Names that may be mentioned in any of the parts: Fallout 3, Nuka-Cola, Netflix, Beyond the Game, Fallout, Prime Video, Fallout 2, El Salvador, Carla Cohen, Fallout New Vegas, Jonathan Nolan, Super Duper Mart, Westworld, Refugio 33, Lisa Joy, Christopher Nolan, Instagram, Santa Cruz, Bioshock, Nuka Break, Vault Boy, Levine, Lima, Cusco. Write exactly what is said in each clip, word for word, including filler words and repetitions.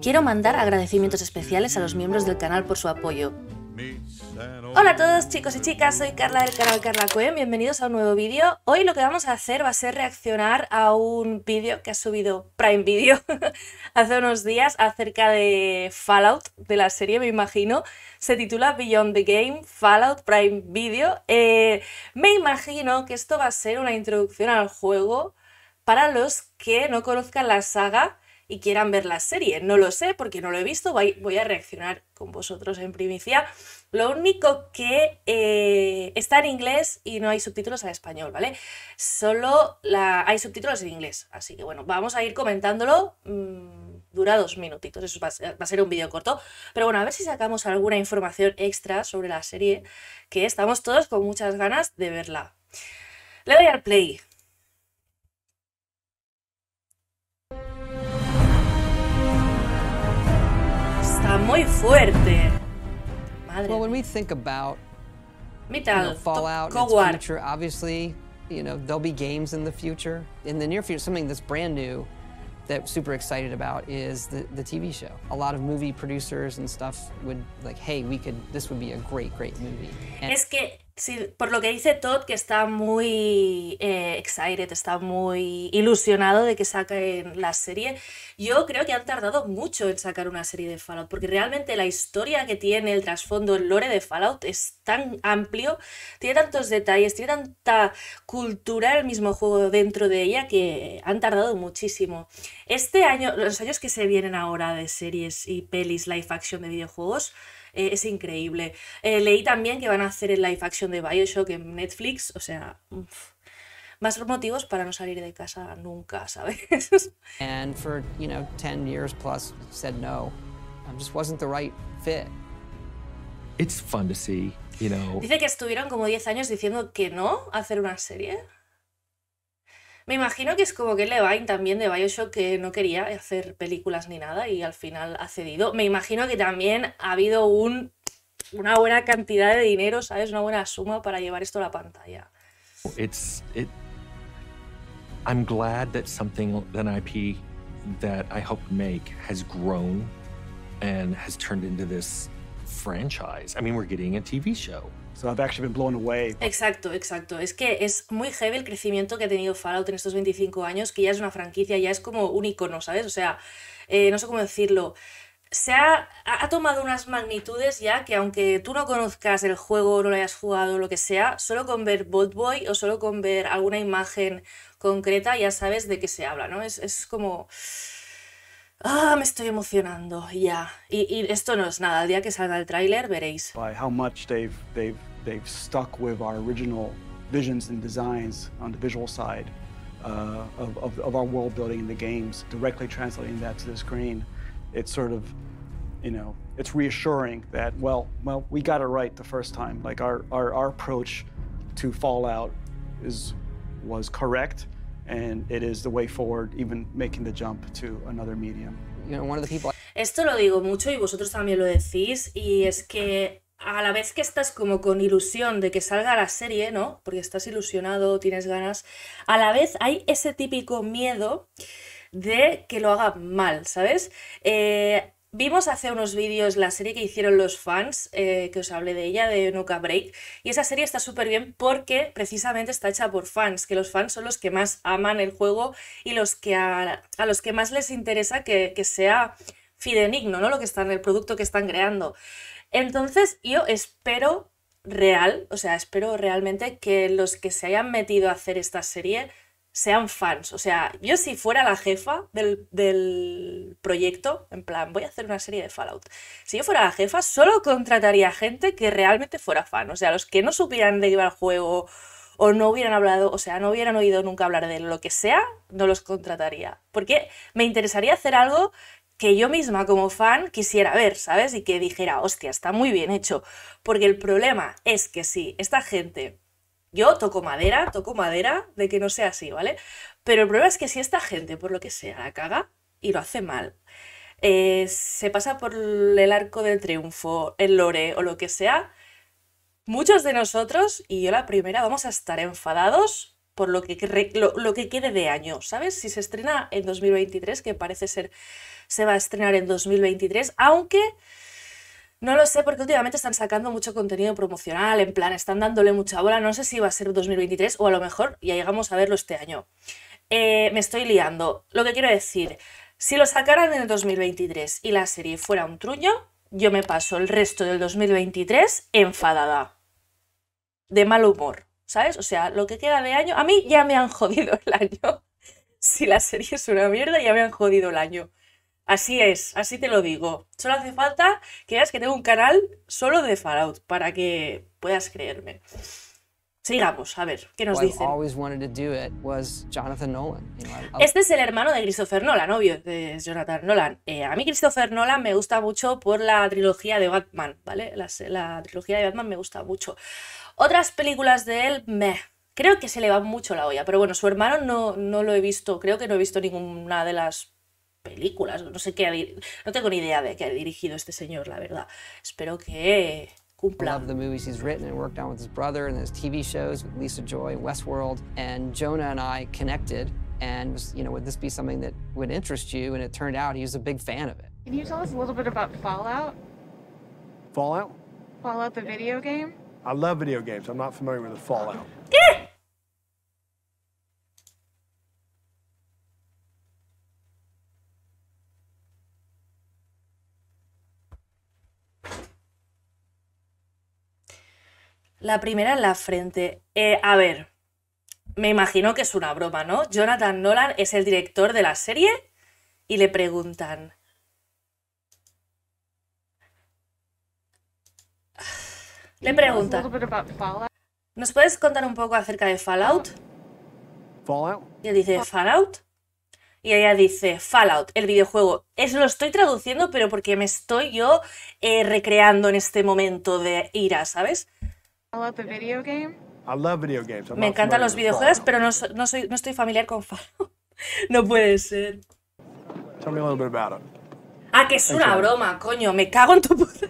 Quiero mandar agradecimientos especiales a los miembros del canal por su apoyo. Hola a todos, chicos y chicas, soy Carla del canal Carla Cohen, bienvenidos a un nuevo vídeo. Hoy lo que vamos a hacer va a ser reaccionar a un vídeo que ha subido Prime Video hace unos días acerca de Fallout, de la serie, me imagino. Se titula Beyond the Game, Fallout Prime Video. Eh, me imagino que esto va a ser una introducción al juego para los que no conozcan la saga y quieran ver la serie. No lo sé porque no lo he visto, voy a reaccionar con vosotros en primicia. Lo único que eh, está en inglés y no hay subtítulos en español, ¿vale? Solo la... hay subtítulos en inglés, así que bueno, vamos a ir comentándolo. Mm, dura dos minutitos, eso va a, ser, va a ser un vídeo corto, pero bueno, a ver si sacamos alguna información extra sobre la serie, que estamos todos con muchas ganas de verla. Le doy al play. Muy fuerte. Madre. Well, when we think about you know, Fallout and its future, obviously, you know, there'll be games in the future. In the near future, something that's brand new that I'm super excited about is the, the T V show. A lot of movie producers and stuff would like, hey, we could, this would be a great, great movie. And es que, sí, por lo que dice Todd, que está muy eh, excited, está muy ilusionado de que saquen la serie. Yo creo que han tardado mucho en sacar una serie de Fallout, porque realmente la historia que tiene, el trasfondo, el lore de Fallout es tan amplio, tiene tantos detalles, tiene tanta cultura el mismo juego dentro de ella, que han tardado muchísimo. Este año, los años que se vienen ahora de series y pelis, live action de videojuegos, Eh, es increíble. Eh, leí también que van a hacer el live action de Bioshock en Netflix, o sea, uf, más motivos para no salir de casa nunca, ¿sabes? And for, you know, ten years plus said no. I just wasn't the right fit. It's fun to see, you know. Dice que estuvieron como diez años diciendo que no a hacer una serie. Me imagino que es como que Levine también de Bioshock, que no quería hacer películas ni nada y al final ha cedido. Me imagino que también ha habido un, una buena cantidad de dinero, ¿sabes? Una buena suma para llevar esto a la pantalla. It's, it, I'm glad that something, an I P that I helped make has grown and has turned into this franchise. I mean, we're getting a T V show. So I've actually been blown away. Exacto, exacto. Es que es muy heavy el crecimiento que ha tenido Fallout en estos veinticinco años, que ya es una franquicia, ya es como un icono, ¿sabes? O sea, eh, no sé cómo decirlo. Se ha, ha tomado unas magnitudes ya que aunque tú no conozcas el juego, no lo hayas jugado, lo que sea, solo con ver Vault Boy o solo con ver alguna imagen concreta ya sabes de qué se habla, ¿no? Es, es como... Ah, oh, me estoy emocionando, ya. Yeah. Y, y esto no es nada. El día que salga el tráiler veréis. By how much they've they've they've stuck with our original visions and designs on the visual side uh, of, of of our world building in the games, directly translating that to the screen, it's sort of, you know, it's reassuring that well, well, we got it right the first time. Like our our our approach to Fallout is was correct. Esto lo digo mucho y vosotros también lo decís, y es que a la vez que estás como con ilusión de que salga la serie, ¿no? Porque estás ilusionado, tienes ganas, a la vez hay ese típico miedo de que lo haga mal, ¿sabes? Eh, vimos hace unos vídeos la serie que hicieron los fans, eh, que os hablé de ella, de Nuka Break, y esa serie está súper bien porque precisamente está hecha por fans, que los fans son los que más aman el juego y los que a, a los que más les interesa que, que sea fidedigno, ¿no? Lo que están, el producto que están creando. Entonces yo espero real, o sea, espero realmente que los que se hayan metido a hacer esta serie sean fans. O sea, yo si fuera la jefa del, del proyecto, en plan, voy a hacer una serie de Fallout, si yo fuera la jefa, solo contrataría gente que realmente fuera fan. O sea, los que no supieran de qué iba el juego o no hubieran hablado, o sea, no hubieran oído nunca hablar de lo que sea, no los contrataría. Porque me interesaría hacer algo que yo misma como fan quisiera ver, ¿sabes? Y que dijera, hostia, está muy bien hecho. Porque el problema es que sí, esta gente... Yo toco madera, toco madera de que no sea así, ¿vale? Pero el problema es que si esta gente, por lo que sea, la caga y lo hace mal, eh, se pasa por el arco del triunfo, el lore o lo que sea, muchos de nosotros, y yo la primera, vamos a estar enfadados por lo que, lo, lo que quede de año, ¿sabes? Si se estrena en dos mil veintitrés, que parece ser se va a estrenar en dos mil veintitrés, aunque no lo sé porque últimamente están sacando mucho contenido promocional, en plan, están dándole mucha bola, no sé si va a ser dos mil veintitrés o a lo mejor ya llegamos a verlo este año. Eh, me estoy liando. Lo que quiero decir, si lo sacaran en el dos mil veintitrés y la serie fuera un truño, yo me paso el resto del dos mil veintitrés enfadada, de mal humor, ¿sabes? O sea, lo que queda de año, a mí ya me han jodido el año. Si la serie es una mierda, ya me han jodido el año. Así es, así te lo digo. Solo hace falta que veas que tengo un canal solo de Fallout para que puedas creerme. Sigamos, a ver, ¿qué nos dicen? Este es el hermano de Christopher Nolan, obvio, de Jonathan Nolan. Eh, a mí Christopher Nolan me gusta mucho por la trilogía de Batman, ¿vale? La, la trilogía de Batman me gusta mucho. Otras películas de él, meh. Creo que se le va mucho la olla, pero bueno, su hermano no, no lo he visto, creo que no he visto ninguna de las películas, no sé qué, no tengo ni idea de qué ha dirigido este señor, la verdad. Espero que cumpla. I love the movies he's written and worked on with his brother and his T V shows with Lisa Joy, Westworld, and Jonah and I connected and was, you know, would this be something that would interest you? And it turned out he was a big fan of it. Can you tell us a little bit about Fallout? Fallout? Fallout the video game? I love video games. I'm not familiar with the Fallout. ¿Qué? La primera en la frente. Eh, a ver, me imagino que es una broma, ¿no? Jonathan Nolan es el director de la serie y le preguntan. Le preguntan. ¿Nos puedes contar un poco acerca de Fallout? Fallout. Y él dice, ¿Fallout? Y ella dice, Fallout, el videojuego. Es, lo estoy traduciendo, pero porque me estoy yo eh, recreando en este momento de ira, ¿sabes? Me encantan los videojuegos, pero no, no, soy, no estoy familiar con Fallout. No puede ser. Tell me a little bit about it. Ah, que es una broma, coño. Me cago en tu puta.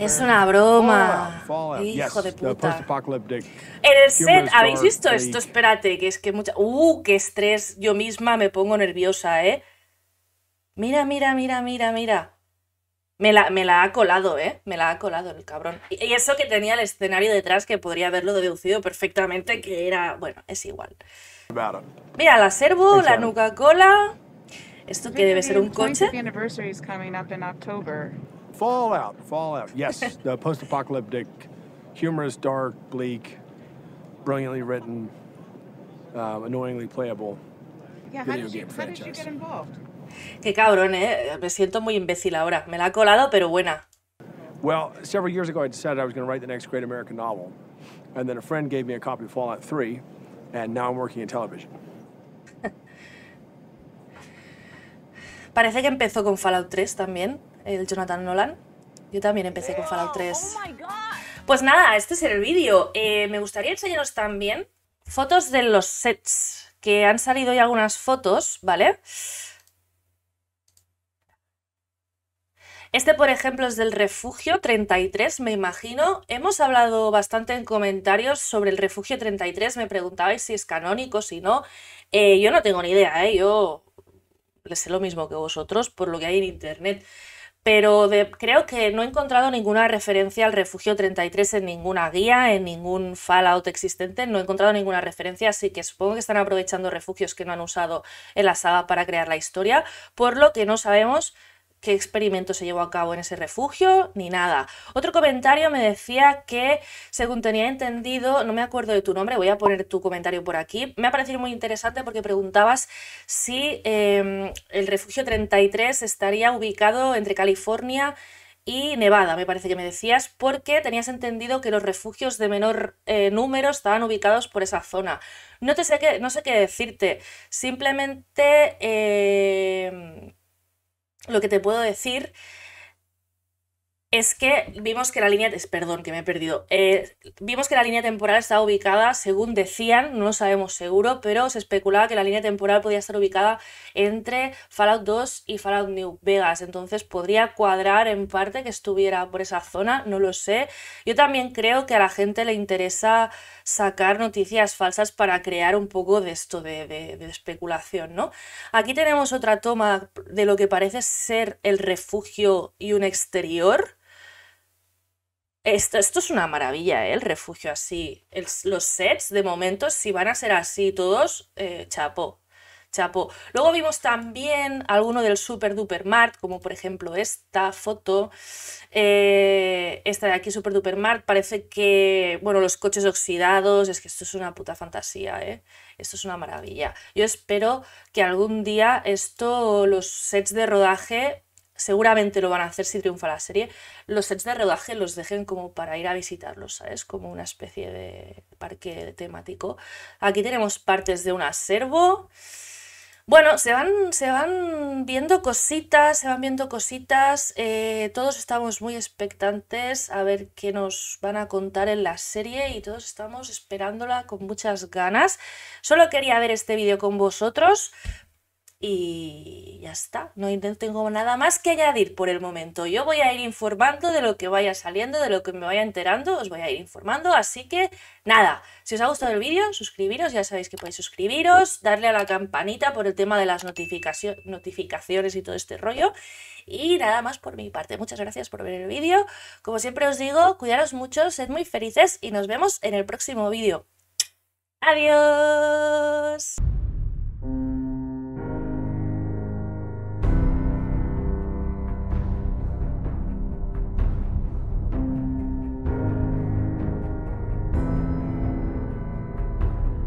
Es una broma. Fallout. Hijo de puta. En el set, ¿habéis visto esto? Espérate, que es que mucha... Uh, qué estrés. Yo misma me pongo nerviosa, ¿eh? Mira, mira, mira, mira, mira. Me la, me la ha colado, ¿eh? Me la ha colado el cabrón. Y, y eso que tenía el escenario detrás, que podría haberlo deducido perfectamente, que era... Bueno, es igual. Mira, la Servo, la Nuka-Cola... ¿Esto que debe ser un coche? Fallout, Fallout, yes. The post-apocalyptic, humorous, dark, bleak, brilliantly written, uh, annoyingly playable video game franchise. Qué cabrón, eh. Me siento muy imbécil ahora. Me la ha colado, pero buena. Well, several years ago I decided I was going to write the next great American novel, and then a friend gave me a copy of Fallout three, and now I'm working in television. Parece que empezó con Fallout tres también, el Jonathan Nolan. Yo también empecé con Fallout tres. Pues nada, este es el vídeo. Eh, me gustaría enseñaros también fotos de los sets, que han salido ya algunas fotos, ¿vale? Este, por ejemplo, es del Refugio treinta y tres, me imagino. Hemos hablado bastante en comentarios sobre el Refugio treinta y tres. Me preguntabais si es canónico, si no. Eh, yo no tengo ni idea, ¿eh? Yo les sé lo mismo que vosotros por lo que hay en internet. Pero de, creo que no he encontrado ninguna referencia al Refugio treinta y tres en ninguna guía, en ningún Fallout existente. No he encontrado ninguna referencia, así que supongo que están aprovechando refugios que no han usado en la saga para crear la historia, por lo que no sabemos qué experimento se llevó a cabo en ese refugio, ni nada. Otro comentario me decía que, según tenía entendido, no me acuerdo de tu nombre, voy a poner tu comentario por aquí, me ha parecido muy interesante porque preguntabas si eh, el Refugio treinta y tres estaría ubicado entre California y Nevada, me parece que me decías, porque tenías entendido que los refugios de menor eh, número estaban ubicados por esa zona. No te sé qué, no sé qué decirte, simplemente... Eh, lo que te puedo decir es que vimos que la línea... Perdón, que me he perdido. Eh, vimos que la línea temporal estaba ubicada, según decían, no lo sabemos seguro, pero se especulaba que la línea temporal podía estar ubicada entre Fallout dos y Fallout New Vegas. Entonces podría cuadrar en parte que estuviera por esa zona, no lo sé. Yo también creo que a la gente le interesa sacar noticias falsas para crear un poco de esto de, de, de especulación, ¿no? Aquí tenemos otra toma de lo que parece ser el refugio y un exterior. Esto, esto es una maravilla, ¿eh? El refugio así. El, los sets, de momento, si van a ser así todos, eh, chapo, chapo. Luego vimos también alguno del Super Duper Mart, como por ejemplo esta foto. Eh, esta de aquí, Super Duper Mart, parece que, bueno, los coches oxidados, es que esto es una puta fantasía, ¿eh? Esto es una maravilla. Yo espero que algún día esto, los sets de rodaje... Seguramente lo van a hacer si triunfa la serie. Los sets de rodaje los dejen como para ir a visitarlos, ¿sabes? Como una especie de parque temático. Aquí tenemos partes de un acervo. Bueno, se van, se van viendo cositas, se van viendo cositas. Eh, todos estamos muy expectantes a ver qué nos van a contar en la serie y todos estamos esperándola con muchas ganas. Solo quería ver este vídeo con vosotros. Y ya está, no tengo nada más que añadir por el momento. Yo voy a ir informando de lo que vaya saliendo, de lo que me vaya enterando, os voy a ir informando. Así que nada, si os ha gustado el vídeo, suscribiros, ya sabéis que podéis suscribiros, darle a la campanita por el tema de las notificaciones, notificaciones y todo este rollo. Y nada más por mi parte, muchas gracias por ver el vídeo. Como siempre os digo, cuidaros mucho, sed muy felices y nos vemos en el próximo vídeo. ¡Adiós!